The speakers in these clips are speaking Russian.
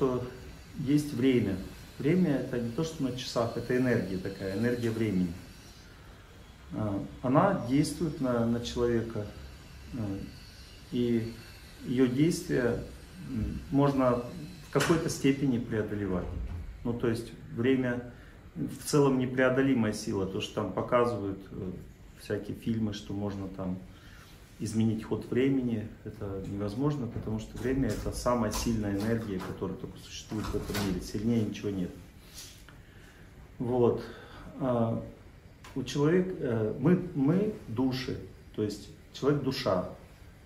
что есть время. Время – это не то, что на часах, это энергия такая, энергия времени. Она действует на человека, и ее действия можно в какой-то степени преодолевать. Ну, то есть время в целом непреодолимая сила, то, что там показывают всякие фильмы, что можно там изменить ход времени, это невозможно, потому что время — это самая сильная энергия, которая только существует в этом мире, сильнее ничего нет. Вот. У человека, мы души, то есть человек — душа.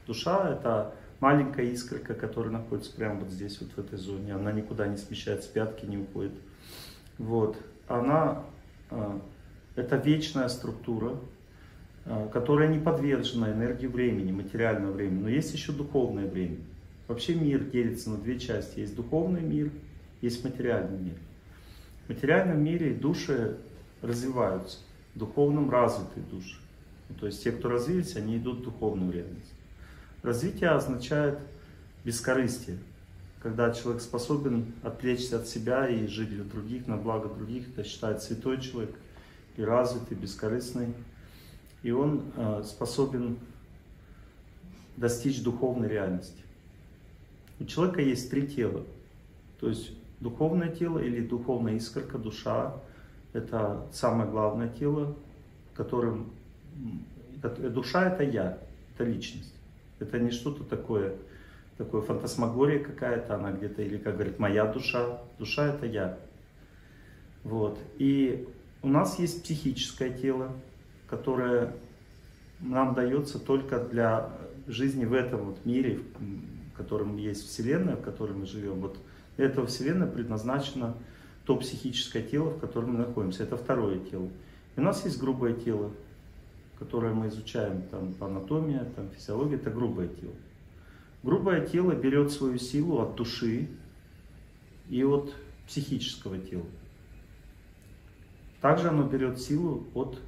Душа — это маленькая искорка, которая находится прямо вот здесь, вот в этой зоне, она никуда не смещается, пятки не уходит. Вот. Она, это вечная структура, которая не подвержена энергии времени, материального времени, но есть еще духовное время. Вообще мир делится на две части. Есть духовный мир, есть материальный мир. В материальном мире души развиваются, в духовном развитые души. То есть те, кто развились, они идут в духовную реальность. Развитие означает бескорыстие, когда человек способен отвлечься от себя и жить для других, на благо других. Это считает святой человек, и развитый, бескорыстный. И он способен достичь духовной реальности. У человека есть три тела. То есть духовное тело или духовная искорка, душа, это самое главное тело, которым... Душа — это я, это личность. Это не что-то такое фантасмагория какая-то, она где-то, или, как говорит, моя душа. Душа — это я. Вот. И у нас есть психическое тело, которое нам дается только для жизни в этом вот мире, в котором есть Вселенная, в которой мы живем. Вот для этого Вселенная предназначено то психическое тело, в котором мы находимся. Это второе тело. И у нас есть грубое тело, которое мы изучаем там, по анатомии, там, физиологии. Это грубое тело. Грубое тело берет свою силу от души и от психического тела. Также оно берет силу от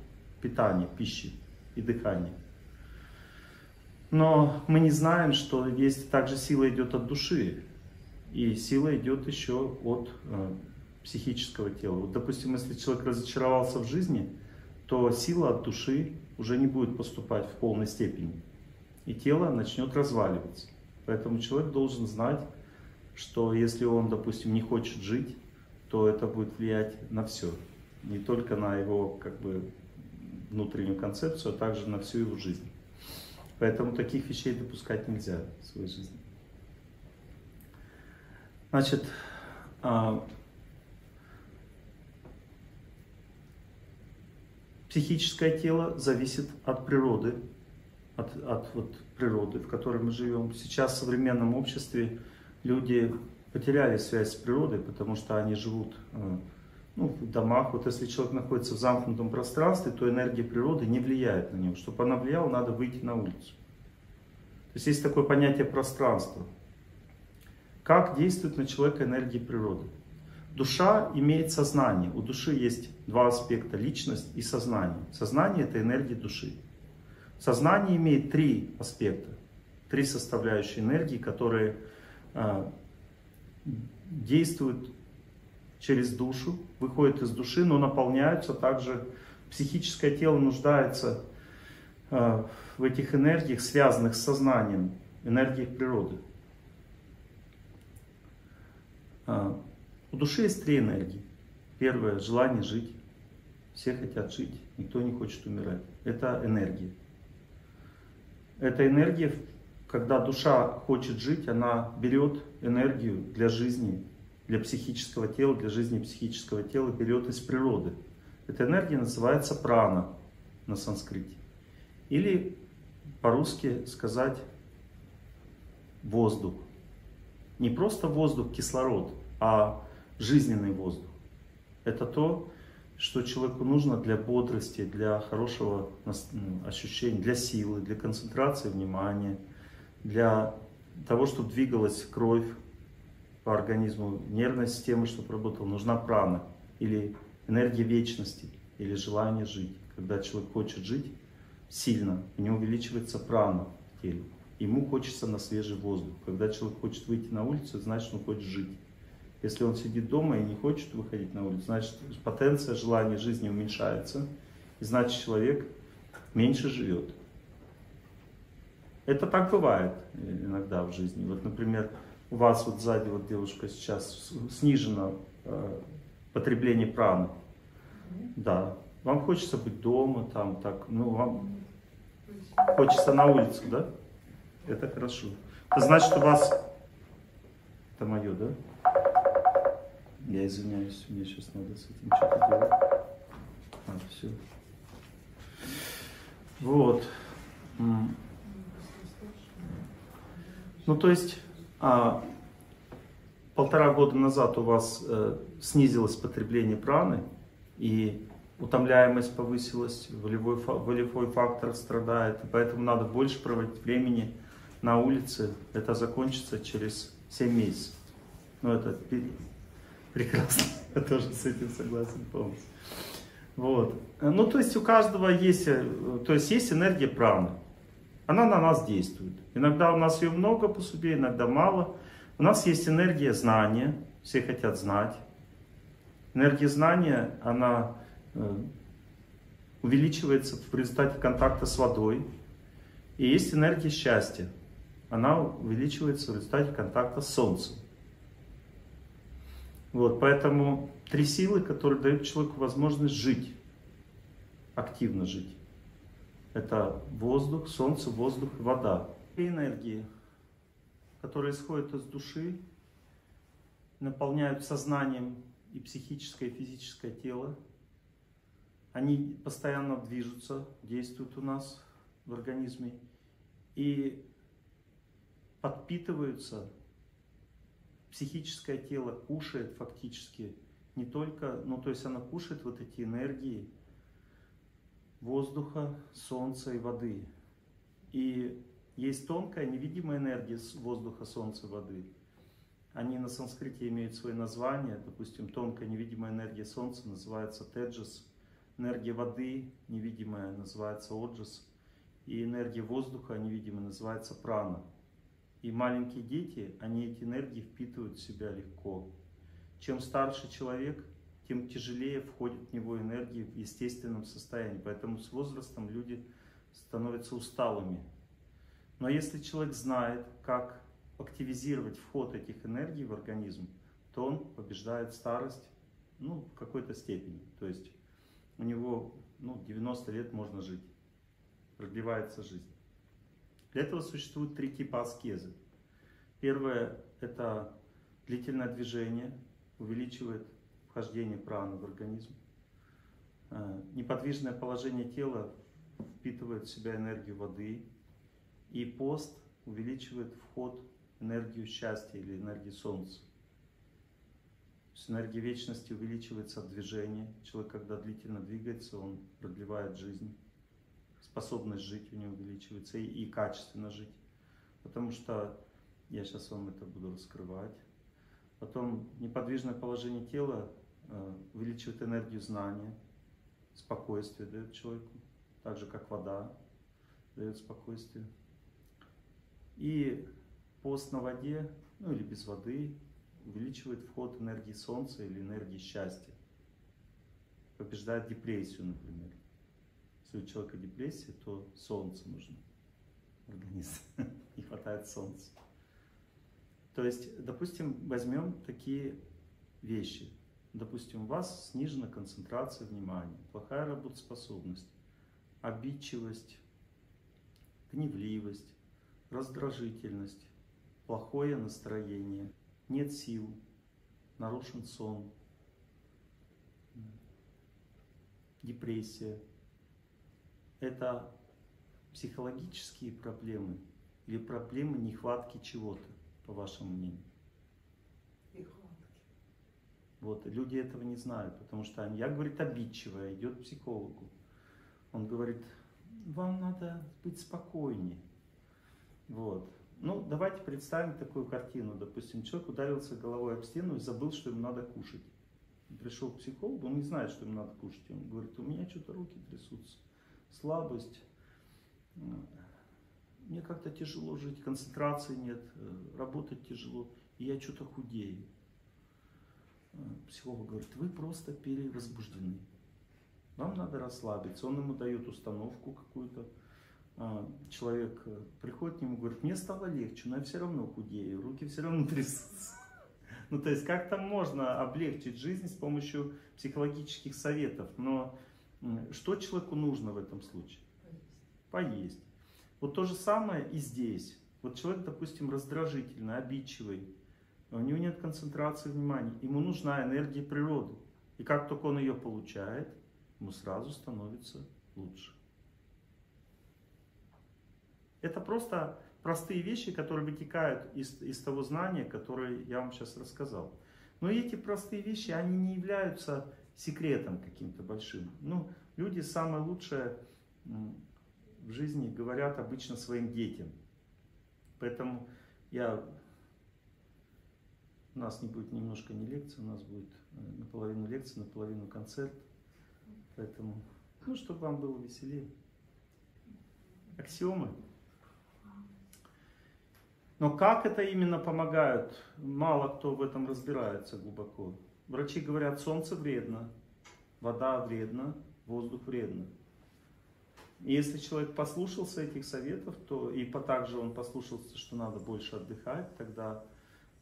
питания, пищи и дыхания. Но мы не знаем, что есть также сила идет от души, и сила идет еще от психического тела. Вот, допустим, если человек разочаровался в жизни, то сила от души уже не будет поступать в полной степени, и тело начнет разваливаться. Поэтому человек должен знать, что если он, допустим, не хочет жить, то это будет влиять на все, не только на его, как бы, внутреннюю концепцию, а также на всю его жизнь. Поэтому таких вещей допускать нельзя в своей жизни. Значит, психическое тело зависит от природы, от вот природы, в которой мы живем. Сейчас в современном обществе люди потеряли связь с природой, потому что они живут в домах. Вот если человек находится в замкнутом пространстве, то энергия природы не влияет на него. Чтобы она влияла, надо выйти на улицу. То есть есть такое понятие пространства. Как действует на человека энергия природы? Душа имеет сознание. У души есть два аспекта: личность и сознание. Сознание — это энергия души. Сознание имеет три аспекта, три составляющие энергии, которые действуют через душу, выходят из души, но наполняются также. Психическое тело нуждается в этих энергиях, связанных с сознанием, энергиях природы. У души есть три энергии. Первое — желание жить. Все хотят жить, никто не хочет умирать. Это энергия. Эта энергия, когда душа хочет жить, она берет энергию для жизни, для психического тела, для жизни психического тела берет из природы. Эта энергия называется прана на санскрите. Или по-русски сказать воздух. Не просто воздух, кислород, а жизненный воздух. Это то, что человеку нужно для бодрости, для хорошего ощущения, для силы, для концентрации внимания, для того, чтобы двигалась кровь по организму, нервная система, чтобы работала. Нужна прана, или энергия вечности, или желание жить. Когда человек хочет жить сильно, у него увеличивается прана в теле. Ему хочется на свежий воздух. Когда человек хочет выйти на улицу, значит, он хочет жить. Если он сидит дома и не хочет выходить на улицу, значит, потенция желания жизни уменьшается, и значит, человек меньше живет. Это так бывает иногда в жизни. Вот, например, у вас вот сзади вот девушка сейчас снижено потребление праны. Да. Вам хочется быть дома, там так, ну, вам хочется на улицу, да? Это хорошо. Это значит, у вас... Это мое, да? Я извиняюсь, мне сейчас надо с этим что-то делать. А, все. Вот. Ну, то есть, полтора года назад у вас снизилось потребление праны, и утомляемость повысилась, волевой фактор страдает, поэтому надо больше проводить времени на улице. Это закончится через 7 месяцев. Ну, это прекрасно, я тоже с этим согласен полностью. Вот. Ну, то есть у каждого есть, то есть есть энергия праны. Она на нас действует. Иногда у нас ее много по судьбе, иногда мало. У нас есть энергия знания, все хотят знать. Энергия знания, она увеличивается в результате контакта с водой. И есть энергия счастья, она увеличивается в результате контакта с солнцем. Вот, поэтому три силы, которые дают человеку возможность жить, активно жить. Это воздух, солнце, воздух и вода. И энергии, которые исходят из души, наполняют сознанием и психическое, и физическое тело. Они постоянно движутся, действуют у нас в организме и подпитываются. Психическое тело кушает фактически не только, ну то есть оно кушает вот эти энергии воздуха, солнца и воды. И есть тонкая невидимая энергия воздуха, солнца и воды. Они на санскрите имеют свои названия. Допустим, тонкая невидимая энергия солнца называется теджас, энергия воды невидимая называется оджас, и энергия воздуха невидимая называется прана. И маленькие дети, они эти энергии впитывают в себя легко. Чем старше человек, тем тяжелее входит в него энергии в естественном состоянии. Поэтому с возрастом люди становятся усталыми. Но если человек знает, как активизировать вход этих энергий в организм, то он побеждает старость, ну, в какой-то степени. То есть у него, ну, 90 лет можно жить, продлевается жизнь. Для этого существует три типа аскезы. Первое – это длительное движение, увеличивает вхождение праны в организм. Неподвижное положение тела впитывает в себя энергию воды. И пост увеличивает вход в энергию счастья или энергии солнца. То есть энергия вечности увеличивается от движения. Человек, когда длительно двигается, он продлевает жизнь. Способность жить у него увеличивается и качественно жить. Потому что, я сейчас вам это буду раскрывать. Потом неподвижное положение тела увеличивает энергию знания, спокойствие дает человеку, так же как вода дает спокойствие. И пост на воде, ну или без воды, увеличивает вход энергии солнца или энергии счастья. Побеждает депрессию, например. Если у человека депрессия, то солнце нужно в организме, не хватает солнца. То есть, допустим, возьмем такие вещи. Допустим, у вас снижена концентрация внимания, плохая работоспособность, обидчивость, гневливость, раздражительность, плохое настроение, нет сил, нарушен сон, депрессия. Это психологические проблемы или проблемы нехватки чего-то, по вашему мнению? Нехватки. Вот, люди этого не знают, потому что они, я, говорит, обидчивая, идет к психологу. Он говорит, вам надо быть спокойнее. Вот. Ну, давайте представим такую картину. Допустим, человек ударился головой об стену и забыл, что ему надо кушать. Пришел к психологу, он не знает, что ему надо кушать. Он говорит, у меня что-то руки трясутся. Слабость, мне как-то тяжело жить, концентрации нет, работать тяжело, и я что-то худею. психолог говорит, вы просто перевозбуждены, вам надо расслабиться. Он ему дает установку какую-то. Человек приходит к нему, говорит, мне стало легче, но я все равно худею, руки все равно трясутся. Ну, то есть, как-то можно облегчить жизнь с помощью психологических советов, но что человеку нужно в этом случае? Поесть. Вот то же самое и здесь. Вот человек, допустим, раздражительный, обидчивый, у него нет концентрации внимания, ему нужна энергия природы. И как только он ее получает, ему сразу становится лучше. Это просто простые вещи, которые вытекают из того знания, которое я вам сейчас рассказал. Но эти простые вещи, они не являются секретом каким-то большим. Ну, люди самое лучшее в жизни говорят обычно своим детям. Поэтому у нас не будет немножко не лекция, у нас будет наполовину лекция, наполовину концерт. Поэтому, чтобы вам было веселее. Аксиомы. Но как это именно помогает, мало кто в этом разбирается глубоко. Врачи говорят, солнце вредно, вода вредна, воздух вредно. И если человек послушался этих советов, то и также он послушался, что надо больше отдыхать, тогда,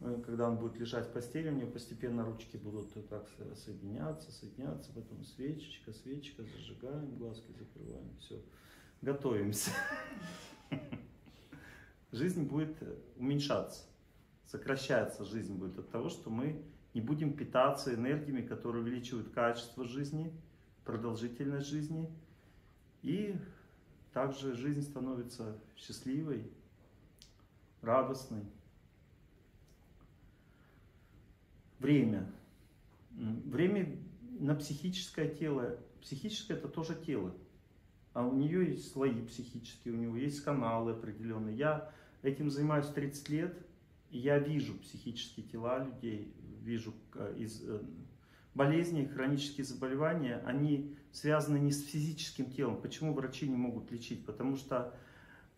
когда он будет лежать в постели, у него постепенно ручки будут так соединяться, потом свечечка, свечка, зажигаем, глазки закрываем, все, готовимся. Жизнь будет уменьшаться, сокращается жизнь будет от того, что мы не будем питаться энергиями, которые увеличивают качество жизни, продолжительность жизни. И также жизнь становится счастливой, радостной. Время. Время на психическое тело. Психическое – это тоже тело. А у нее есть слои психические, у него есть каналы определенные. Я этим занимаюсь 30 лет, и я вижу психические тела людей, вижу болезни, хронические заболевания, они связаны не с физическим телом. Почему врачи не могут лечить? Потому что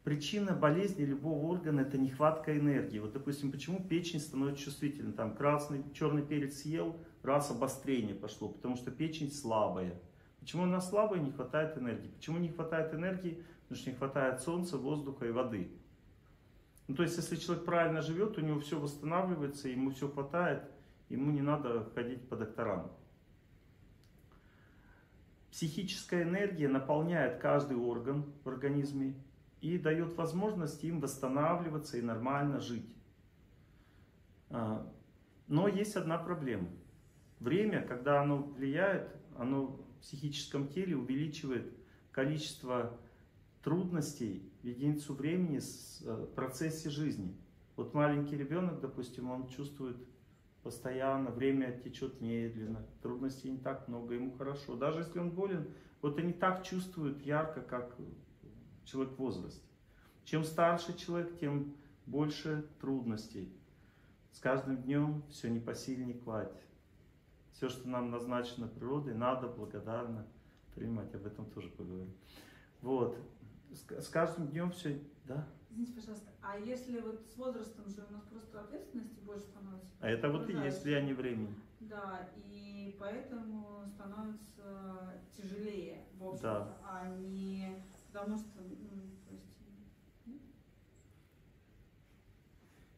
причина болезни любого органа – это нехватка энергии. Вот, допустим, почему печень становится чувствительной? Там черный перец съел, раз обострение пошло, потому что печень слабая. Почему она слабая? Не хватает энергии. Почему не хватает энергии? Потому что не хватает солнца, воздуха и воды. Ну, то есть, если человек правильно живет, у него все восстанавливается, ему все хватает, ему не надо ходить по докторам. Психическая энергия наполняет каждый орган в организме и дает возможность им восстанавливаться и нормально жить. Но есть одна проблема. Время, когда оно влияет, оно в психическом теле увеличивает количество трудностей в единицу времени в процессе жизни. Вот маленький ребенок, допустим, он чувствует постоянно, время течет медленно, трудностей не так много, ему хорошо. Даже если он болен, вот они так чувствуют ярко, как человек в возрасте. Чем старше человек, тем больше трудностей. С каждым днем все непосильней кладь. Все, что нам назначено природой, надо благодарно принимать. Об этом тоже поговорим. Вот. С каждым днем все... Да? Извините, пожалуйста, а если вот с возрастом же у нас просто ответственности больше становится? А это вот и есть влияние времени. Да, и поэтому становится тяжелее, в общем-то, да. А не потому что...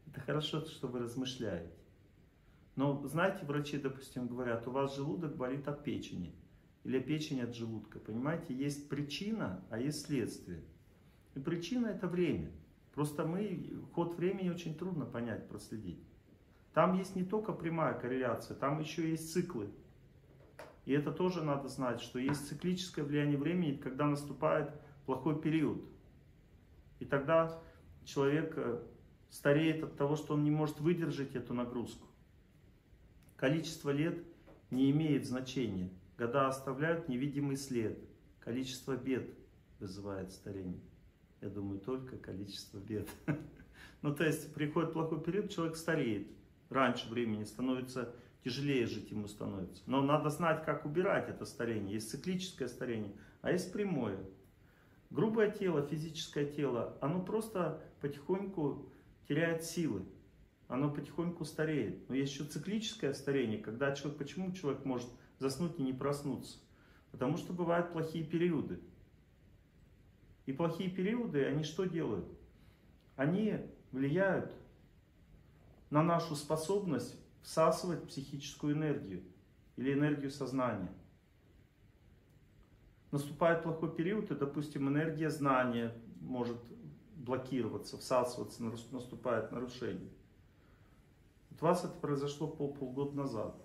Это хорошо, что вы размышляете. Но, знаете, врачи, допустим, говорят, у вас желудок болит от печени. Или печень от желудка. Понимаете, есть причина, а есть следствие. И причина – это время. Просто ход времени очень трудно понять, проследить. Там есть не только прямая корреляция, там еще есть циклы. И это тоже надо знать, что есть циклическое влияние времени, когда наступает плохой период. И тогда человек стареет от того, что он не может выдержать эту нагрузку. Количество лет не имеет значения. Года оставляют невидимый след. Количество бед вызывает старение. Я думаю, только количество бед. Ну, то есть, приходит плохой период, человек стареет. Раньше времени становится, тяжелее жить ему становится. Но надо знать, как убирать это старение. Есть циклическое старение, а есть прямое. Грубое тело, физическое тело, оно просто потихоньку теряет силы. оно потихоньку стареет. Но есть еще циклическое старение, когда человек, почему человек может заснуть и не проснуться? Потому что бывают плохие периоды. И плохие периоды, они что делают? Они влияют на нашу способность всасывать психическую энергию или энергию сознания. Наступает плохой период, и, допустим, энергия знания может блокироваться, всасываться, наступает нарушение. У вас это произошло полгода назад.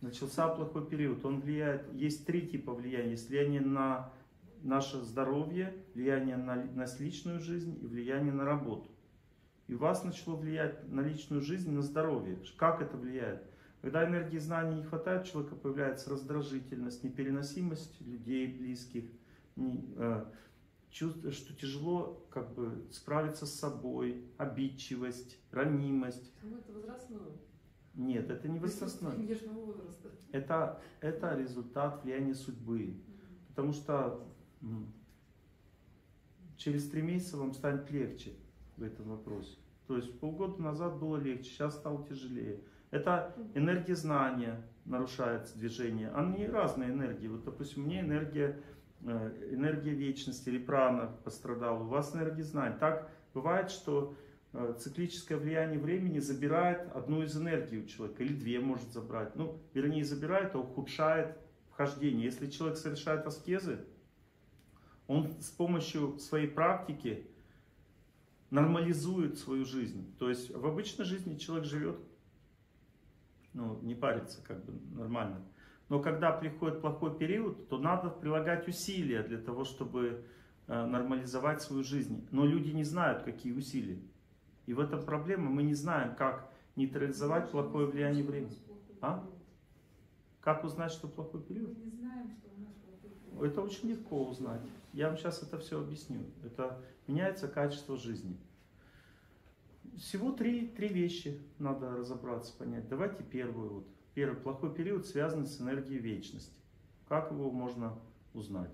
Начался плохой период, он влияет, есть три типа влияния. Есть влияние на наше здоровье, влияние на личную жизнь и влияние на работу. И у вас начало влиять на личную жизнь, на здоровье. Как это влияет? Когда энергии знаний не хватает, у человека появляется раздражительность, непереносимость людей, близких, чувство, что тяжело как бы справиться с собой, обидчивость, ранимость. Ну, это возрастное. Нет, это не возрастное. Это результат влияния судьбы. Потому что через 3 месяца вам станет легче в этом вопросе. То есть полгода назад было легче, сейчас стало тяжелее. Это энергия знания нарушается, движение. Они разные энергии. Вот, допустим, у меня энергия вечности или прана пострадала, у вас энергия знаний. Так бывает, что циклическое влияние времени забирает одну из энергий у человека, или две может забрать. Ну, вернее, забирает, а ухудшает вхождение. Если человек совершает аскезы, он с помощью своей практики нормализует свою жизнь. То есть в обычной жизни человек живет, ну, не парится, как бы нормально. Но когда приходит плохой период, то надо прилагать усилия для того, чтобы нормализовать свою жизнь. Но люди не знают, какие усилия. И в этом проблема. Мы не знаем, как нейтрализовать плохое влияние времени. А? Как узнать, что плохой период? Мы не знаем, что у нас плохой период. Это очень легко узнать. Я вам сейчас это все объясню. Это меняется качество жизни. Всего три вещи надо разобраться, понять. Давайте первую вот. Первый плохой период связан с энергией вечности. Как его можно узнать?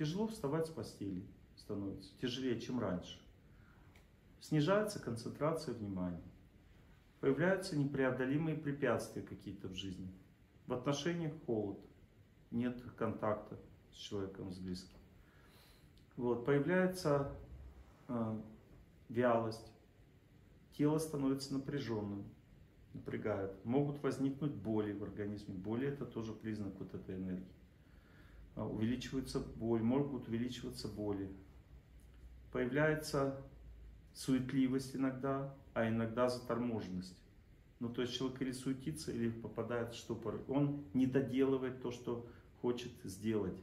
Тяжело вставать с постели становится, тяжелее, чем раньше. Снижается концентрация внимания. Появляются непреодолимые препятствия какие-то в жизни. В отношениях холод, нет контакта с человеком, с близким. Вот, появляется вялость, тело становится напряженным. Напрягают. Могут возникнуть боли в организме. Боли — это тоже признак вот этой энергии. Увеличивается боль, могут увеличиваться боли. Появляется суетливость иногда, а иногда заторможенность. Ну, то есть человек или суетится, или попадает в штопор. Он не доделывает то, что хочет сделать.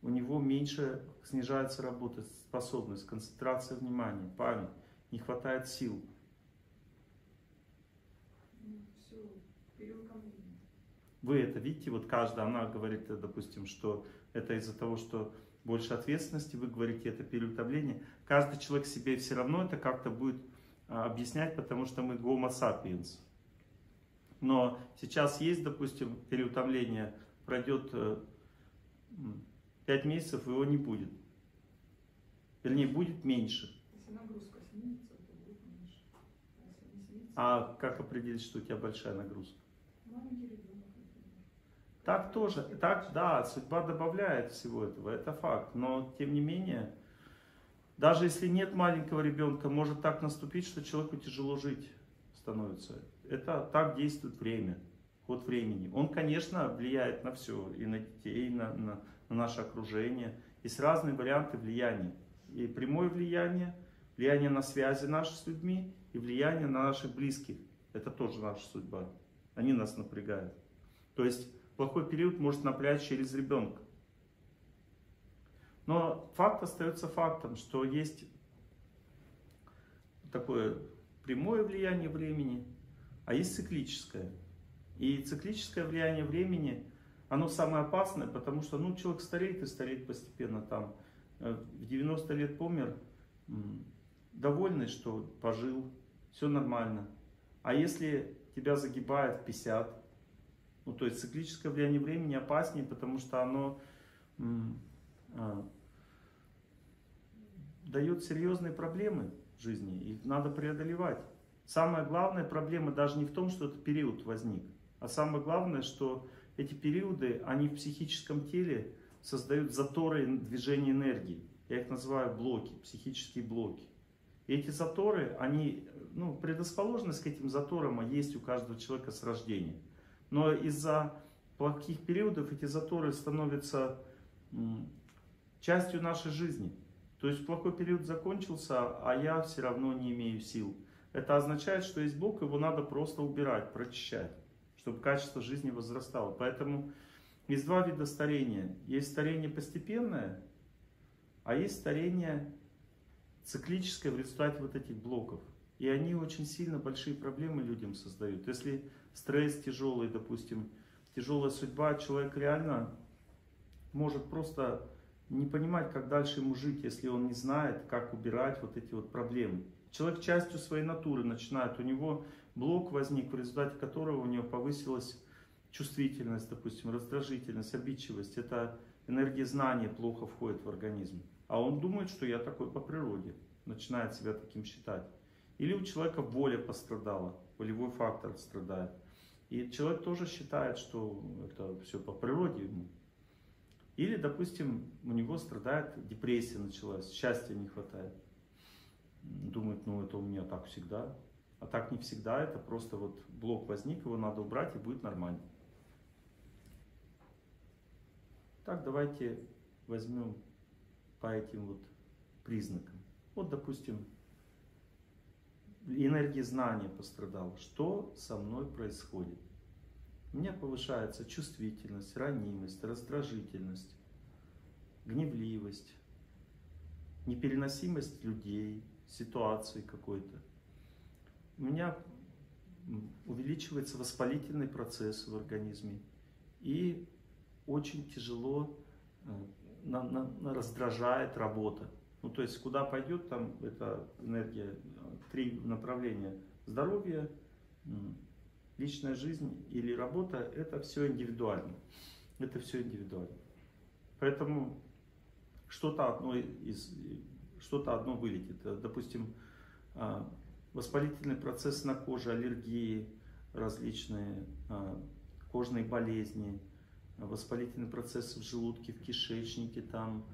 У него меньше снижается работоспособность, концентрация внимания, память. Не хватает сил. Вы это видите, вот каждая, она говорит, допустим, что это из-за того, что больше ответственности, вы говорите, это переутомление. Каждый человек себе все равно это как-то будет объяснять, потому что мы Homo sapiens. Но сейчас есть, допустим, переутомление, пройдет 5 месяцев, его не будет. Вернее, будет меньше. Если нагрузка снизится, то будет меньше. А если не снизится... А как определить, что у тебя большая нагрузка? Так тоже, так, да, судьба добавляет всего этого, это факт. Но, тем не менее, даже если нет маленького ребенка, может так наступить, что человеку тяжело жить становится. Это так действует время, ход времени. Он, конечно, влияет на все, и на детей, и на наше окружение. Есть разные варианты влияния. И прямое влияние, влияние на связи наши с людьми, и влияние на наших близких. Это тоже наша судьба. Они нас напрягают. То есть... Плохой период может напрячь через ребенка. Но факт остается фактом, что есть такое прямое влияние времени, а есть циклическое. И циклическое влияние времени, оно самое опасное, потому что, ну, человек стареет и стареет постепенно. Там в 90 лет помер, довольный, что пожил, все нормально. А если тебя загибает в 50, ну, то есть циклическое влияние времени опаснее, потому что оно дает серьезные проблемы в жизни, их надо преодолевать. Самая главная проблема даже не в том, что этот период возник, а самое главное, что эти периоды, они в психическом теле создают заторы движения энергии. Я их называю блоки, психические блоки. И эти заторы, они, предрасположенность к этим заторам есть у каждого человека с рождения. Но из-за плохих периодов эти заторы становятся частью нашей жизни. То есть плохой период закончился, а я все равно не имею сил. Это означает, что есть блок, его надо просто убирать, прочищать, чтобы качество жизни возрастало. Поэтому есть два вида старения. Есть старение постепенное, а есть старение циклическое в результате вот этих блоков. И они очень сильно большие проблемы людям создают. Если стресс тяжелый, допустим, тяжелая судьба, человек реально может просто не понимать, как дальше ему жить, если он не знает, как убирать вот эти вот проблемы. Человек частью своей натуры начинает, у него блок возник, в результате которого у него повысилась чувствительность, допустим, раздражительность, обидчивость. Это энергия знания плохо входит в организм. А он думает, что я такой по природе, начинает себя таким считать. Или у человека воля пострадала, волевой фактор страдает. И человек тоже считает, что это все по природе ему. Или, допустим, у него страдает депрессия началась, счастья не хватает. Думает, это у меня так всегда. А так не всегда, это просто вот блок возник, его надо убрать и будет нормально. Так, давайте возьмем по этим вот признакам. Вот, допустим, энергия знания пострадала. Что со мной происходит? У меня повышается чувствительность, ранимость, раздражительность, гневливость, непереносимость людей, ситуации какой-то. У меня увеличивается воспалительный процесс в организме. И очень тяжело раздражает работа. То есть, куда пойдет, там эта энергия, 3 направления. Здоровье, личная жизнь или работа, это все индивидуально. Это все индивидуально. Поэтому что-то одно вылетит. Допустим, воспалительный процесс на коже, аллергии, различные кожные болезни, воспалительный процесс в желудке, в кишечнике, там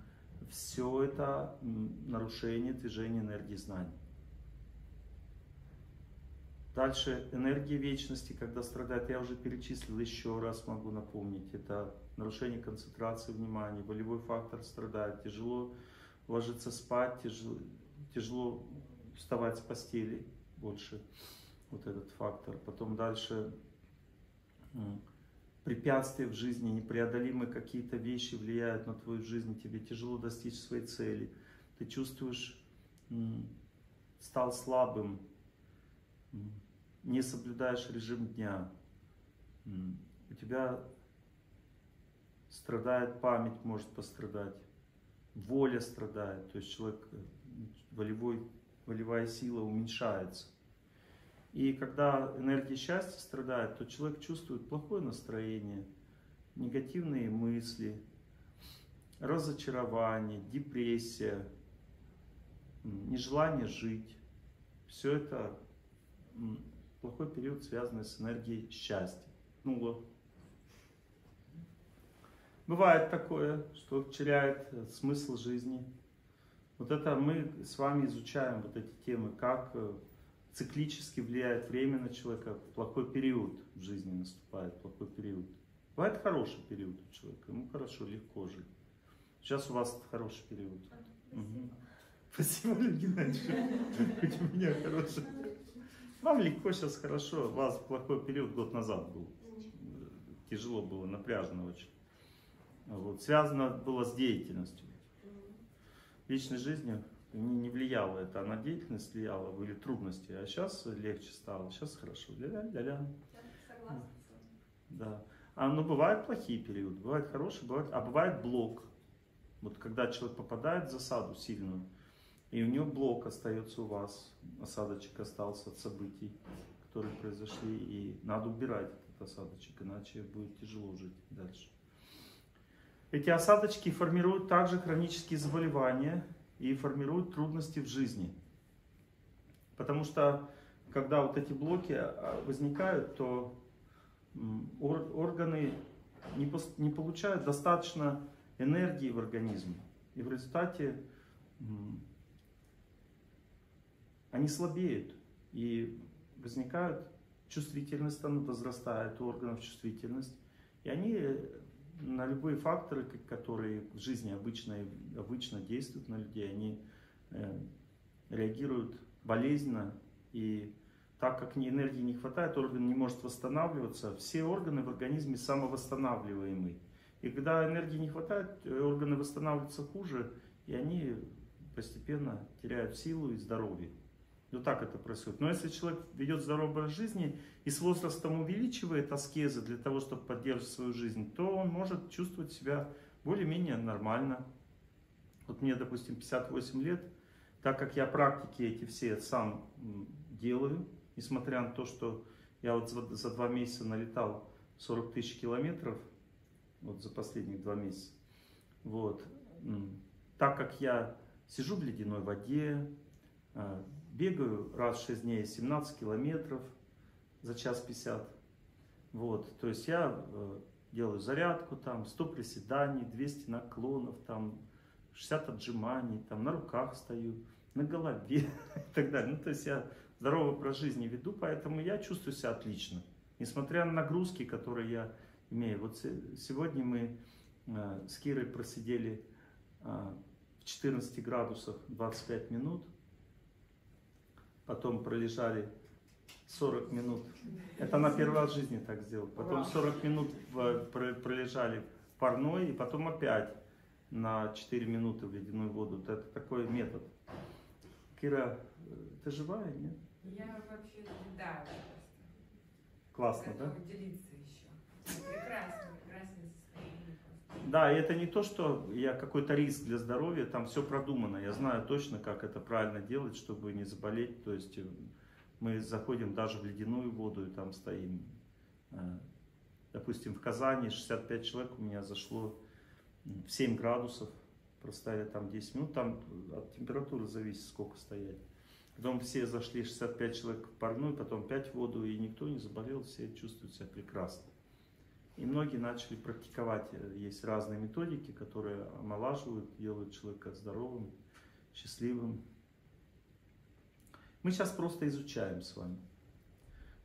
все это нарушение движения энергии знаний. Дальше энергия вечности, когда страдает, я уже перечислил, еще раз могу напомнить, это нарушение концентрации внимания, волевой фактор страдает, тяжело ложиться спать, тяжело вставать с постели, больше вот этот фактор. Потом дальше препятствия в жизни, непреодолимые какие-то вещи влияют на твою жизнь, тебе тяжело достичь своей цели, ты чувствуешь, стал слабым, не соблюдаешь режим дня, у тебя страдает память, может пострадать, воля страдает, то есть человек, волевая сила уменьшается. И когда энергия счастья страдает, то человек чувствует плохое настроение, негативные мысли, разочарование, депрессия, нежелание жить. Все это плохой период, связанный с энергией счастья. Бывает такое, что теряет смысл жизни. Вот это мы с вами изучаем, вот эти темы, как циклически влияет время на человека, плохой период в жизни наступает, плохой период. Бывает хороший период у человека, ему хорошо, легко жить. Сейчас у вас хороший период. Спасибо, Олег Геннадьевич. У меня хороший. Вам легко, сейчас хорошо. У вас плохой период год назад был. Тяжело было, напряжно очень. Связано было с деятельностью. Личной жизнью. Не влияло это, а на деятельность влияло, были трудности, а сейчас легче стало, сейчас хорошо. Ля-ля-ля-ля. Согласна. Да. Бывают плохие периоды, бывают хорошие, бывает блок. Вот когда человек попадает в засаду сильную, и у него блок остается у вас, осадочек остался от событий, которые произошли, и надо убирать этот осадочек, иначе будет тяжело жить дальше. Эти осадочки формируют также хронические заболевания и формируют трудности в жизни. Потому что когда вот эти блоки возникают, то органы не получают достаточно энергии в организме. И в результате они слабеют. И возникают, чувствительность возрастает у органов, чувствительность. И они на любые факторы, которые в жизни обычно действуют на людей, они реагируют болезненно. И так как энергии не хватает, орган не может восстанавливаться. Все органы в организме самовосстанавливаемы. И когда энергии не хватает, органы восстанавливаются хуже, и они постепенно теряют силу и здоровье. Вот так это происходит. Но если человек ведет здоровый образ жизни и с возрастом увеличивает аскезы для того, чтобы поддерживать свою жизнь, то он может чувствовать себя более-менее нормально. Вот мне, допустим, 58 лет, так как я практики эти все сам делаю, несмотря на то, что я вот за 2 месяца налетал 40 тысяч километров, вот за последние 2 месяца, вот, так как я сижу в ледяной воде, бегаю раз в 6 дней 17 километров за 1:50. Вот, то есть я делаю зарядку, там 100 приседаний, 200 наклонов, там 60 отжиманий, там на руках стою, на голове и так далее. Ну, то есть я здоровый образ жизни веду, поэтому я чувствую себя отлично. Несмотря на нагрузки, которые я имею. Вот сегодня мы с Кирой просидели в 14 градусах 25 минут. Потом пролежали 40 минут. Это она первый раз в жизни так сделала. Потом 40 минут пролежали в парной, и потом опять на 4 минуты в ледяную воду. Это такой метод. Кира, ты живая, нет? Я вообще, да. Классно, да? Делиться еще. Прекрасно, прекрасное состояние. Да, и это не то, что я какой-то риск для здоровья, там все продумано. Я знаю точно, как это правильно делать, чтобы не заболеть. То есть мы заходим даже в ледяную воду и там стоим. Допустим, в Казани 65 человек у меня зашло в 7 градусов. Простояли там 10 минут, там от температуры зависит, сколько стоять. Потом все зашли 65 человек в парную, потом 5 в воду, и никто не заболел, все чувствуют себя прекрасно. И многие начали практиковать. Есть разные методики, которые омолаживают, делают человека здоровым, счастливым. Мы сейчас просто изучаем с вами.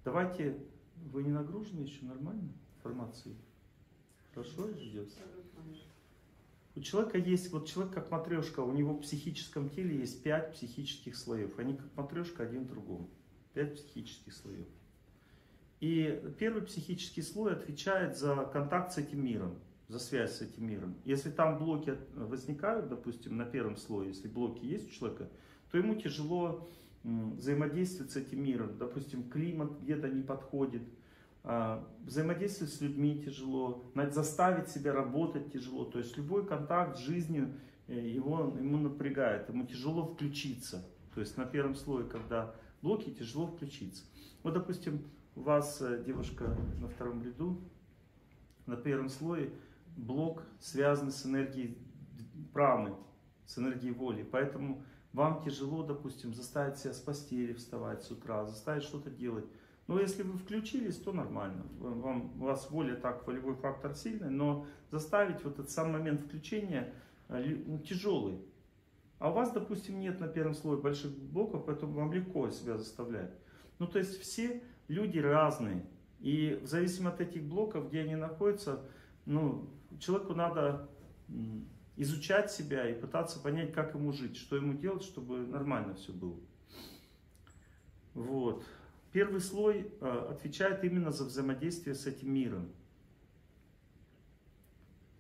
Давайте, вы не нагружены еще нормально информацией? Хорошо идет? У человека есть, вот человек как матрешка, у него в психическом теле есть 5 психических слоев. Они как матрешка один другому. 5 психических слоев. И первый психический слой отвечает за контакт с этим миром, за связь с этим миром. Если там блоки возникают, допустим, на первом слое, если блоки есть у человека, то ему тяжело взаимодействовать с этим миром. Допустим, климат где-то не подходит, взаимодействовать с людьми тяжело, заставить себя работать тяжело. То есть любой контакт с жизнью ему напрягает, ему тяжело включиться. То есть на первом слое, когда блоки, тяжело включиться. Вот, допустим, у вас девушка на 2-м ряду, на 1-м слое блок связан с энергией праны, с энергией воли. Поэтому вам тяжело, допустим, заставить себя с постели вставать с утра, заставить что-то делать. Но если вы включились, то нормально. У вас воля так, волевой фактор сильный, но заставить вот этот сам момент включения тяжелый. А у вас, допустим, нет на 1-м слое больших блоков, поэтому вам легко себя заставлять. Ну, то есть все люди разные, и в зависимости от этих блоков, где они находятся, ну, человеку надо изучать себя и пытаться понять, как ему жить, что ему делать, чтобы нормально все было. Вот. Первый слой отвечает именно за взаимодействие с этим миром.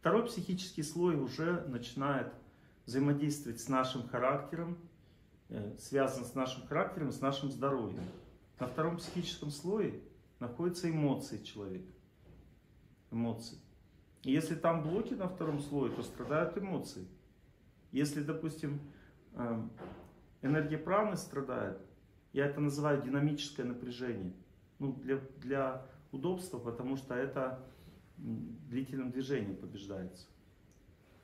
Второй психический слой уже начинает взаимодействовать с нашим характером, связан с нашим характером, с нашим здоровьем. На 2-м психическом слое находятся эмоции человека. Эмоции. И если там блоки на 2-м слое, то страдают эмоции. Если, допустим, энергия праны страдает, я это называю динамическое напряжение. Ну, для удобства, потому что это длительным движением побеждается.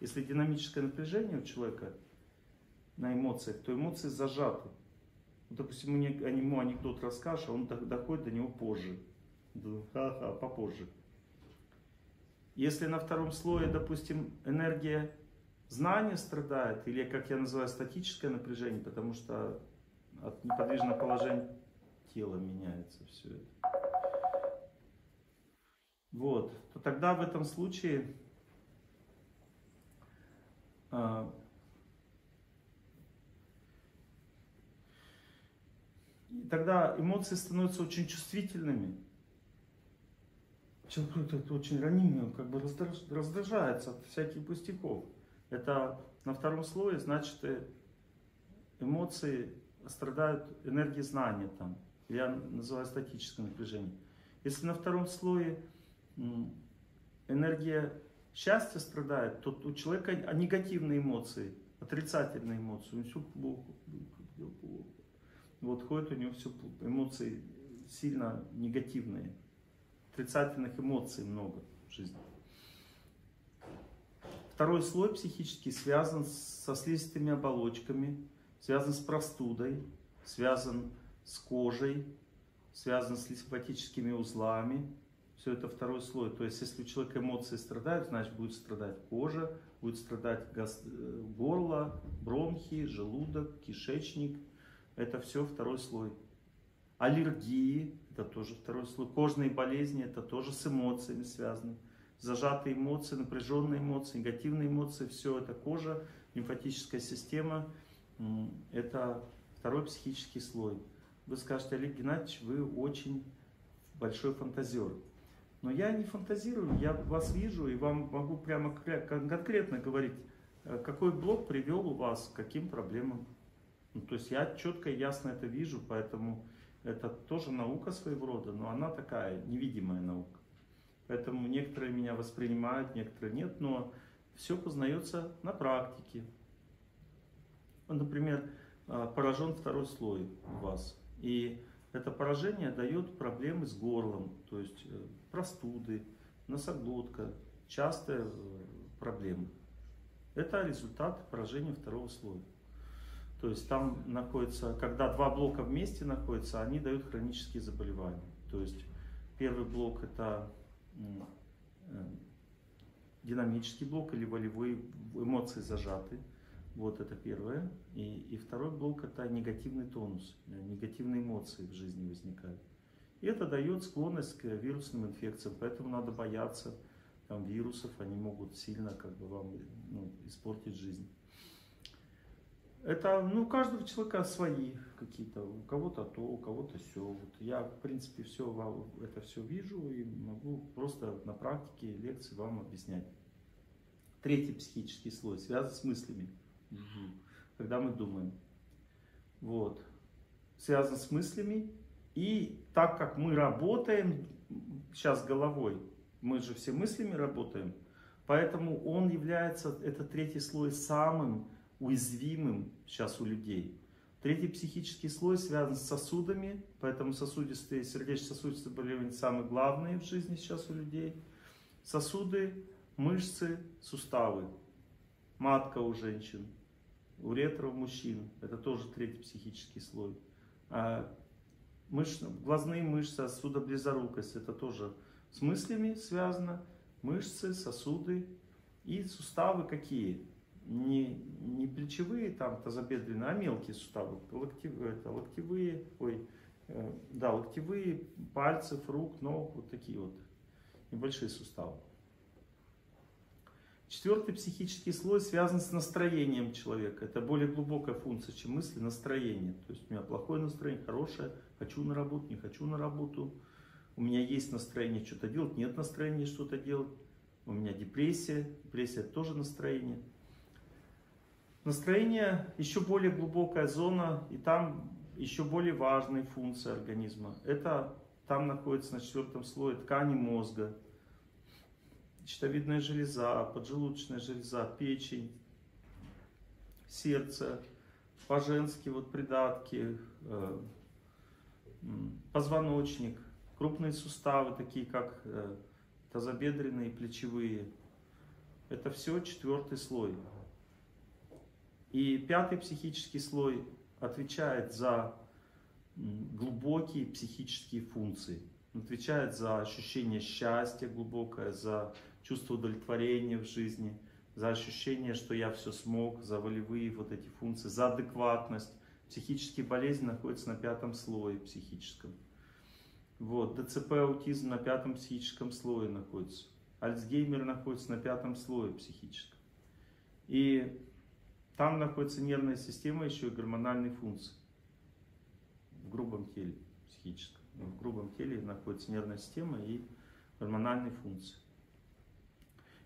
Если динамическое напряжение у человека на эмоциях, то эмоции зажаты. Допустим, ему анекдот расскажешь, а он доходит до него позже. Ха-ха, попозже. Если на втором слое, допустим, энергия знания страдает, или, как я называю, статическое напряжение, потому что от неподвижного положения тела меняется все это. Вот. То тогда в этом случае тогда эмоции становятся очень чувствительными. Человек очень ранимый, он как бы раздражается от всяких пустяков. Это на втором слое, значит, эмоции страдают энергией знания там. Я называю статическое напряжение. Если на втором слое энергия счастья страдает, то у человека негативные эмоции, отрицательные эмоции. У него все плохо. Вот ходит у него все плохо. Эмоции сильно негативные. Отрицательных эмоций много в жизни. Второй слой психический связан со слизистыми оболочками, связан с простудой, связан с кожей, связан с лимфатическими узлами. Все это второй слой. То есть, если у человека эмоции страдают, значит, будет страдать кожа, будет страдать горло, бронхи, желудок, кишечник. Это все второй слой. Аллергии, это тоже второй слой. Кожные болезни, это тоже с эмоциями связаны. Зажатые эмоции, напряженные эмоции, негативные эмоции, все это кожа, лимфатическая система, это второй психический слой. Вы скажете, Олег Геннадьевич, вы очень большой фантазер. Но я не фантазирую, я вас вижу и вам могу прямо конкретно говорить, какой блок привел у вас к каким проблемам. Ну, то есть я четко и ясно это вижу, поэтому это тоже наука своего рода, но она такая невидимая наука. Поэтому некоторые меня воспринимают, некоторые нет, но все познается на практике. Например, поражен второй слой у вас. И это поражение дает проблемы с горлом, то есть простуды, носоглотка, частые проблемы. Это результат поражения второго слоя. То есть там находится, когда два блока вместе находятся, они дают хронические заболевания. То есть первый блок это динамический блок или волевые эмоции зажаты. Вот это первое. И второй блок это негативный тонус, негативные эмоции в жизни возникают. И это дает склонность к вирусным инфекциям, поэтому надо бояться там, вирусов, они могут сильно как бы, вам испортить жизнь. Это, ну, у каждого человека свои какие-то, у кого-то то, у кого-то все. Вот я, в принципе, все, это все вижу и могу просто на практике лекции вам объяснять. Третий психический слой связан с мыслями, когда мы думаем. Вот. Связан с мыслями. И так как мы работаем сейчас головой, мы же все мыслями работаем, поэтому он является, этот третий слой, самым уязвимым сейчас у людей. Третий психический слой связан с сосудами, поэтому сосудистые, сердечно-сосудистые заболевания самые главные в жизни сейчас у людей. Сосуды, мышцы, суставы, матка у женщин, уретра у мужчин, это тоже третий психический слой. Глазные мышцы, сосудоблизорукость, это тоже с мыслями связано, мышцы, сосуды и суставы какие? Не плечевые, там, тазобедренные, а мелкие суставы, локтевые, это локтевые, локтевые, пальцев, рук, ног, вот такие вот небольшие суставы. Четвертый психический слой связан с настроением человека. Это более глубокая функция, чем мысли, настроение. То есть у меня плохое настроение, хорошее, хочу на работу, не хочу на работу, у меня есть настроение что-то делать, нет настроения что-то делать, у меня депрессия, депрессия тоже настроение. Настроение еще более глубокая зона, и там еще более важные функции организма. Это там находится на четвертом слое ткани мозга, щитовидная железа, поджелудочная железа, печень, сердце, по-женски вот придатки, позвоночник, крупные суставы, такие как тазобедренные, плечевые. Это все четвертый слой. И пятый психический слой отвечает за глубокие психические функции. Он отвечает за ощущение счастья глубокое, за чувство удовлетворения в жизни, за ощущение, что я все смог, за волевые вот эти функции, за адекватность. Психические болезни находятся на 5-м слое психическом. Вот, ДЦП, аутизм на 5-м психическом слое находится. Альцгеймер находится на 5-м слое психическом. И там находится нервная система, еще и гормональные функции. В грубом теле психическом. В грубом теле находится нервная система и гормональные функции.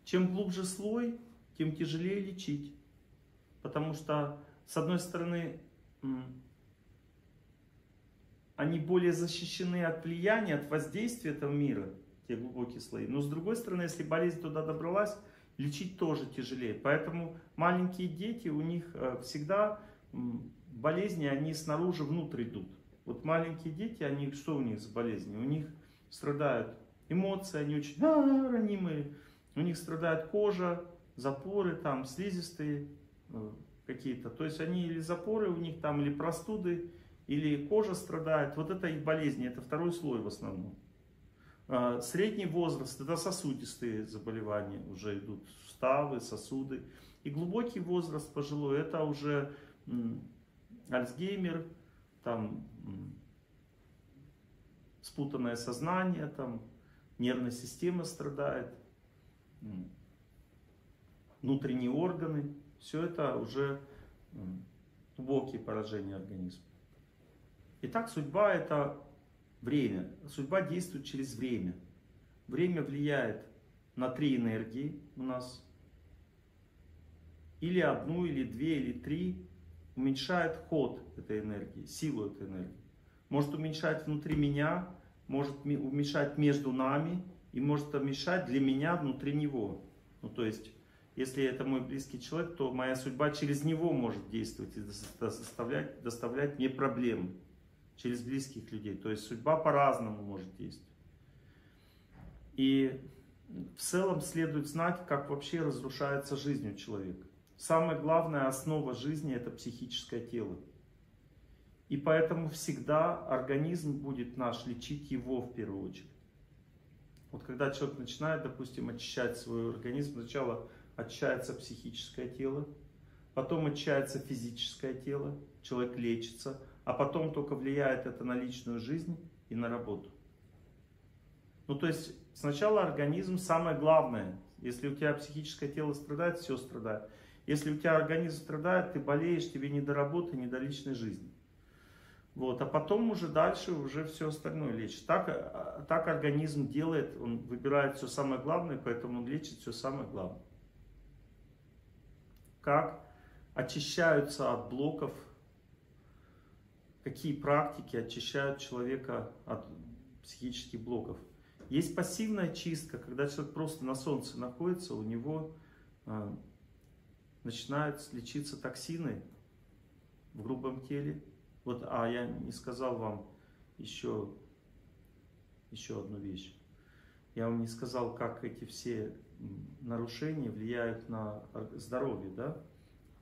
Чем глубже слой, тем тяжелее лечить. Потому что, с одной стороны, они более защищены от влияния, от воздействия этого мира, те глубокие слои. Но с другой стороны, если болезнь туда добралась, лечить тоже тяжелее. Поэтому маленькие дети, у них всегда болезни, они снаружи внутрь идут. Вот маленькие дети, они, что у них с болезнью? У них страдают эмоции, они очень ранимые. У них страдает кожа, запоры, там, слизистые какие-то. То есть они или запоры у них там, или простуды, или кожа страдает. Вот это их болезни, это второй слой в основном. Средний возраст, это сосудистые заболевания уже идут, суставы, сосуды. И глубокий возраст пожилой, это уже Альцгеймер, там, спутанное сознание, там, нервная система страдает, внутренние органы. Все это уже глубокие поражения организма. Итак, судьба — это время. Судьба действует через время. Время влияет на 3 энергии у нас. Или одну, или две, или 3. Уменьшает ход этой энергии, силу этой энергии. Может уменьшать внутри меня, может уменьшать между нами и может уменьшать для меня внутри него. Ну, то есть, если это мой близкий человек, то моя судьба через него может действовать и доставлять мне проблемы через близких людей. То есть судьба по-разному может действовать. И в целом следует знать, как вообще разрушается жизнь у человека. Самая главная основа жизни — это психическое тело. И поэтому всегда организм будет наш лечить его в первую очередь. Вот когда человек начинает, допустим, очищать свой организм, сначала очищается психическое тело, потом очищается физическое тело, человек лечится, а потом только влияет это на личную жизнь и на работу. Ну, то есть сначала организм — самое главное. Если у тебя психическое тело страдает, все страдает. Если у тебя организм страдает, ты болеешь, тебе не до работы, не до личной жизни. Вот, а потом уже дальше уже все остальное лечит. Так организм делает, он выбирает все самое главное, поэтому он лечит все самое главное. Как очищаются от блоков, какие практики очищают человека от психических блоков. Есть пассивная чистка, когда человек просто на солнце находится, у него начинают лечиться токсины в грубом теле. Вот, я не сказал вам еще одну вещь. Я вам не сказал, как эти все нарушения влияют на здоровье, да?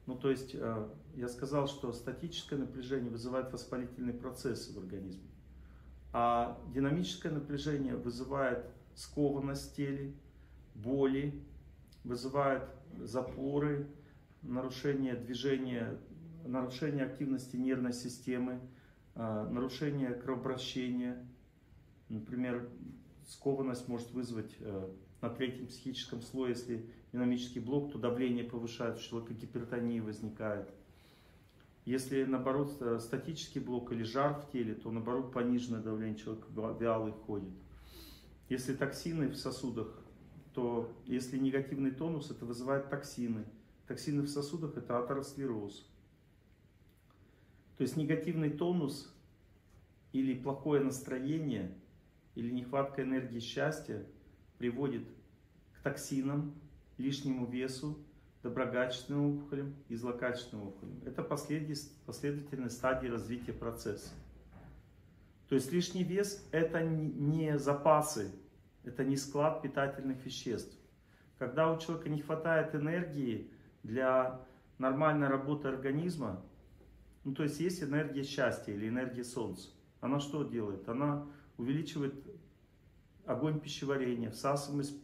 Ну, то есть, я сказал, что статическое напряжение вызывает воспалительные процессы в организме. А динамическое напряжение вызывает скованность в теле, боли, вызывает запоры, нарушение движения, нарушение активности нервной системы, нарушение кровообращения. Например, скованность может вызвать на 3-м психическом слое, если динамический блок, то давление повышается, у человека гипертония возникает. Если, наоборот, статический блок или жар в теле, то, наоборот, пониженное давление, человека вялый ходит. Если токсины в сосудах, то если негативный тонус, это вызывает токсины. Токсины в сосудах — это атеросклероз. То есть негативный тонус или плохое настроение, или нехватка энергии счастья приводит к токсинам, лишнему весу, доброкачественным опухолям и злокачественным опухолям. Это последовательные стадии развития процесса. То есть лишний вес – это не запасы, это не склад питательных веществ. Когда у человека не хватает энергии для нормальной работы организма, ну, то есть есть энергия счастья или энергия солнца. Она что делает? Она увеличивает огонь пищеварения, всасываемость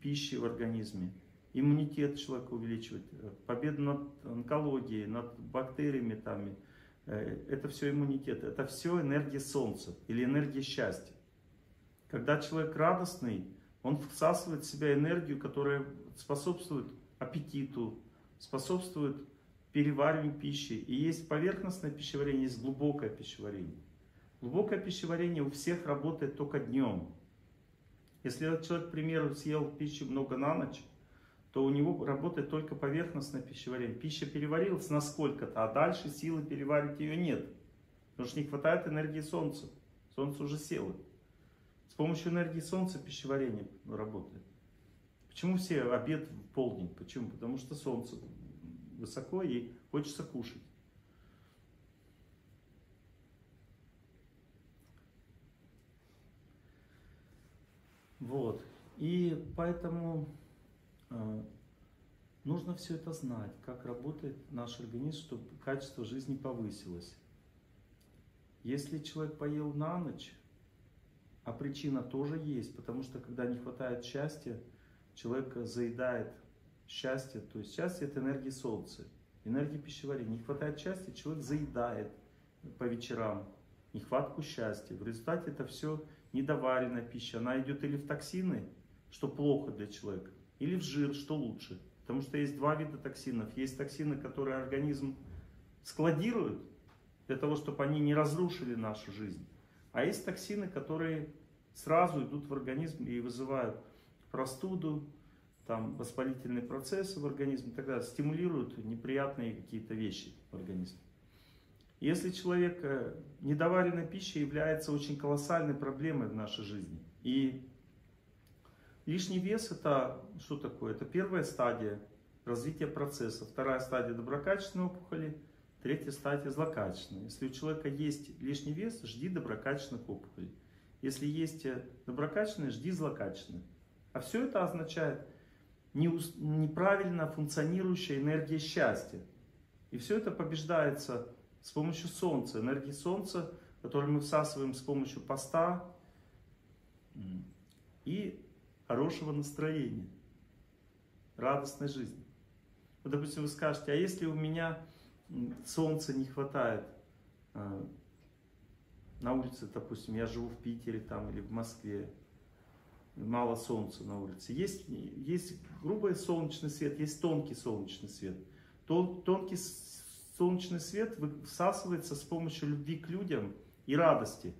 пищи в организме. Иммунитет человека увеличивает, победу над онкологией, над бактериями. Там, это все иммунитет, это все энергия солнца или энергия счастья. Когда человек радостный, он всасывает в себя энергию, которая способствует аппетиту, способствует перевариванию пищи. И есть поверхностное пищеварение, есть глубокое пищеварение. Глубокое пищеварение у всех работает только днем. Если этот человек, к примеру, съел пищу много на ночь, то у него работает только поверхностное пищеварение. Пища переварилась на сколько-то, а дальше силы переварить ее нет. Потому что не хватает энергии солнца. Солнце уже село. С помощью энергии солнца пищеварение работает. Почему все обед в полдень? Почему? Потому что солнце высоко и хочется кушать. Вот. И поэтому... нужно все это знать, как работает наш организм, чтобы качество жизни повысилось. Если человек поел на ночь, а причина тоже есть, потому что когда не хватает счастья, человек заедает счастье. То есть счастье — это энергия солнца, энергия пищеварения. Не хватает счастья, человек заедает по вечерам нехватку счастья. В результате это все недоваренная пища. Она идет или в токсины, что плохо для человека, или в жир, что лучше. Потому что есть два вида токсинов. Есть токсины, которые организм складирует, для того, чтобы они не разрушили нашу жизнь. А есть токсины, которые сразу идут в организм и вызывают простуду, там, воспалительные процессы в организме, тогда стимулируют неприятные какие-то вещи в организме. Если человек недоваренной пищей является очень колоссальной проблемой в нашей жизни. И лишний вес — это что такое? Это первая стадия развития процесса, вторая стадия — доброкачественной опухоли, третья стадия — злокачественной. Если у человека есть лишний вес, жди доброкачественных опухолей. Если есть доброкачественные, жди злокачественные. А все это означает неправильно функционирующая энергия счастья. И все это побеждается с помощью солнца, энергии солнца, которую мы всасываем с помощью поста и хорошего настроения, радостной жизни. Вот, допустим, вы скажете: а если у меня солнца не хватает на улице, допустим, я живу в Питере там, или в Москве, мало солнца на улице. Есть грубый солнечный свет, есть тонкий солнечный свет. Тонкий солнечный свет всасывается с помощью любви к людям и радости.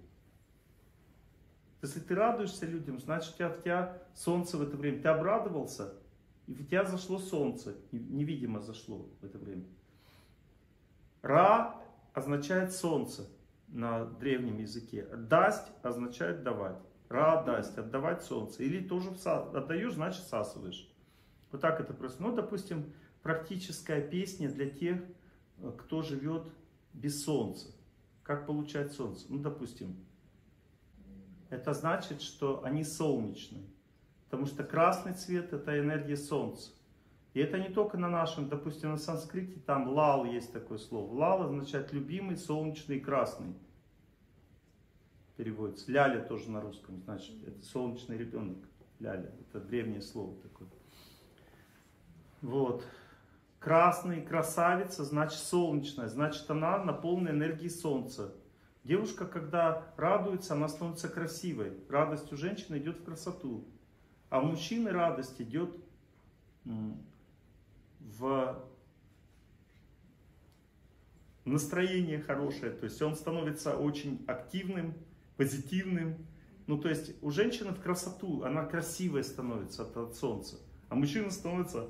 Если ты радуешься людям, значит, у тебя солнце в это время. Ты обрадовался, и в тебя зашло солнце, невидимо зашло в это время. Ра означает солнце на древнем языке. Дасть означает давать. Ра дасть, отдавать солнце. Или тоже отдаешь, значит, всасываешь. Вот так это просто. Ну, допустим, практическая песня для тех, кто живет без солнца. Как получать солнце? Ну, допустим. Это значит, что они солнечные. Потому что красный цвет — это энергия солнца. И это не только на нашем, допустим, на санскрите, там лал есть такое слово. Лал означает любимый, солнечный, красный. Переводится. Ляля тоже на русском, значит, это солнечный ребенок. Ляля, это древнее слово такое. Вот. Красный, красавица, значит солнечная, значит она наполнена энергией солнца. Девушка, когда радуется, она становится красивой. Радость у женщины идет в красоту. А у мужчины радость идет в настроение хорошее. То есть он становится очень активным, позитивным. Ну, то есть у женщины в красоту, она красивая становится от солнца. А мужчина становится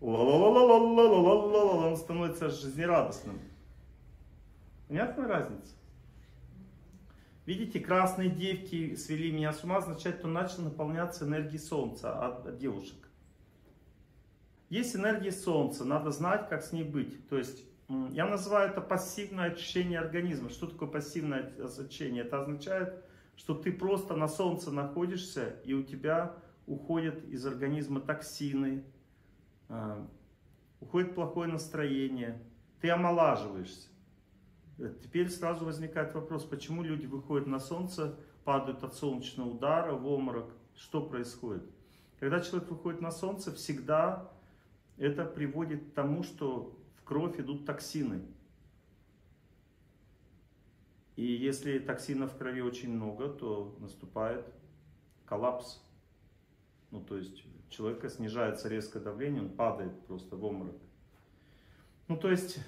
ла-ла-ла-ла-ла-ла-ла-ла-ла, он становится жизнерадостным. Понятная разница? Видите, красные девки свели меня с ума, означает, что начал наполняться энергией солнца от девушек. Есть энергия солнца, надо знать, как с ней быть. То есть, я называю это пассивное очищение организма. Что такое пассивное очищение? Это означает, что ты просто на солнце находишься, и у тебя уходят из организма токсины, уходит плохое настроение, ты омолаживаешься. Теперь сразу возникает вопрос, почему люди выходят на солнце, падают от солнечного удара в обморок, что происходит? Когда человек выходит на солнце, всегда это приводит к тому, что в кровь идут токсины. И если токсинов в крови очень много, то наступает коллапс. Ну, то есть у человека снижается резкое давление, он падает просто в обморок. Ну, то есть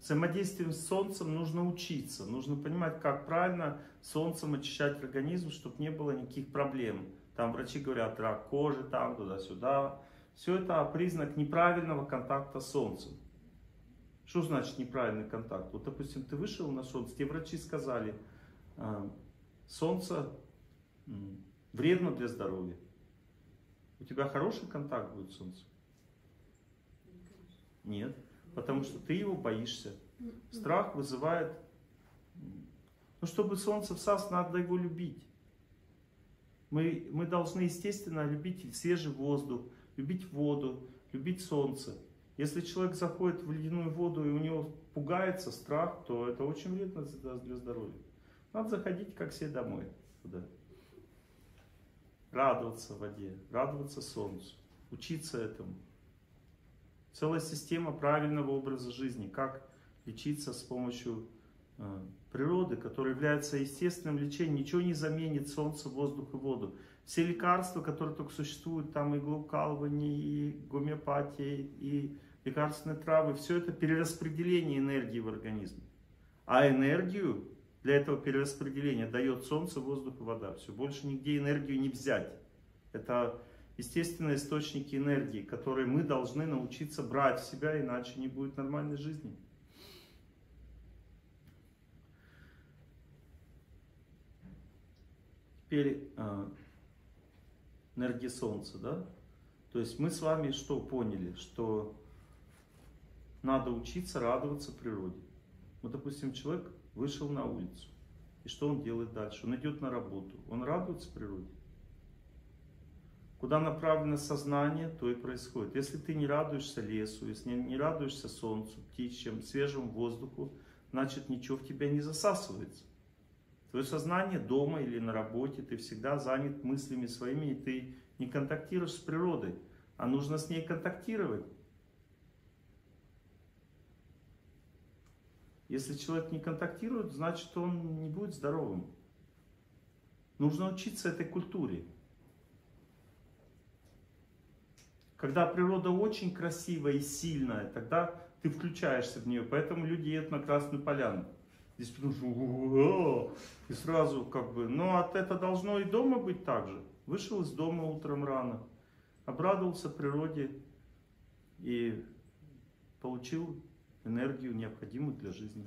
взаимодействием с солнцем нужно учиться. Нужно понимать, как правильно солнцем очищать организм, чтобы не было никаких проблем. Там врачи говорят, рак кожи, там, туда-сюда. Все это признак неправильного контакта с солнцем. Что значит неправильный контакт? Вот, допустим, ты вышел на солнце, тебе врачи сказали, солнце вредно для здоровья. У тебя хороший контакт будет с солнцем? Нет, потому что ты его боишься. Страх вызывает... Ну, чтобы солнце всасывать, надо его любить. Мы должны, естественно, любить свежий воздух, любить воду, любить солнце. Если человек заходит в ледяную воду и у него пугается страх, то это очень вредно для здоровья. Надо заходить, как все, домой. Туда. Радоваться воде, радоваться солнцу, учиться этому. Целая система правильного образа жизни, как лечиться с помощью природы, которая является естественным лечением. Ничего не заменит солнце, воздух и воду. Все лекарства, которые только существуют, там иглоукалывание, и гомеопатия, и лекарственные травы, все это перераспределение энергии в организме. А энергию для этого перераспределения дает солнце, воздух и вода. Все, больше нигде энергию не взять. Это естественные источники энергии, которые мы должны научиться брать в себя, иначе не будет нормальной жизни. Теперь... энергии солнца, да? То есть мы с вами что поняли? Что надо учиться радоваться природе. Вот, допустим, человек вышел на улицу. И что он делает дальше? Он идет на работу. Он радуется природе. Куда направлено сознание, то и происходит. Если ты не радуешься лесу, если не радуешься солнцу, птичьям, свежему воздуху, значит ничего в тебя не засасывается. Твое сознание дома или на работе, ты всегда занят мыслями своими, и ты не контактируешь с природой, а нужно с ней контактировать. Если человек не контактирует, значит он не будет здоровым. Нужно учиться этой культуре. Когда природа очень красивая и сильная, тогда ты включаешься в нее, поэтому люди едут на Красную Поляну. Здесь потому что и сразу как бы, но это должно и дома быть так же. Вышел из дома утром рано, обрадовался природе и получил энергию, необходимую для жизни.